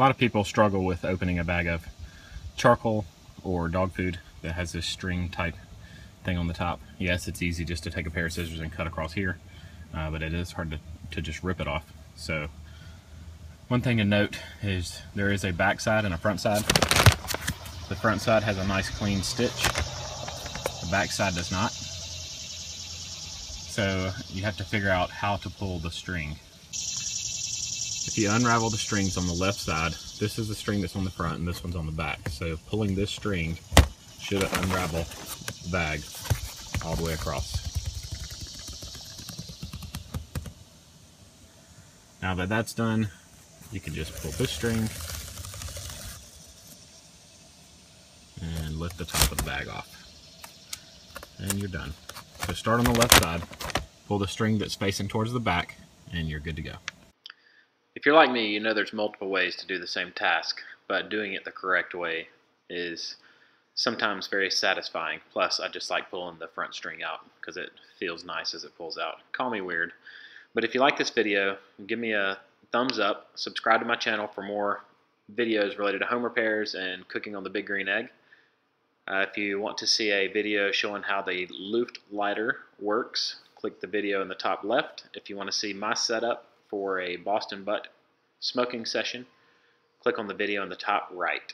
A lot of people struggle with opening a bag of charcoal or dog food that has this string type thing on the top. Yes, it's easy just to take a pair of scissors and cut across here, but it is hard to just rip it off. So one thing to note is there is a back side and a front side. The front side has a nice clean stitch, the back side does not. So you have to figure out how to pull the string. If you unravel the strings on the left side, this is the string that's on the front and this one's on the back. So pulling this string should unravel the bag all the way across. Now that that's done, you can just pull this string and lift the top of the bag off. And you're done. So start on the left side, pull the string that's facing towards the back, and you're good to go. If you're like me, you know there's multiple ways to do the same task, but doing it the correct way is sometimes very satisfying. Plus, I just like pulling the front string out because it feels nice as it pulls out. Call me weird. But if you like this video, give me a thumbs up, subscribe to my channel for more videos related to home repairs and cooking on the Big Green Egg. If you want to see a video showing how the loofed lighter works, click the video in the top left. If you want to see my setup for a Boston butt smoking session, click on the video in the top right.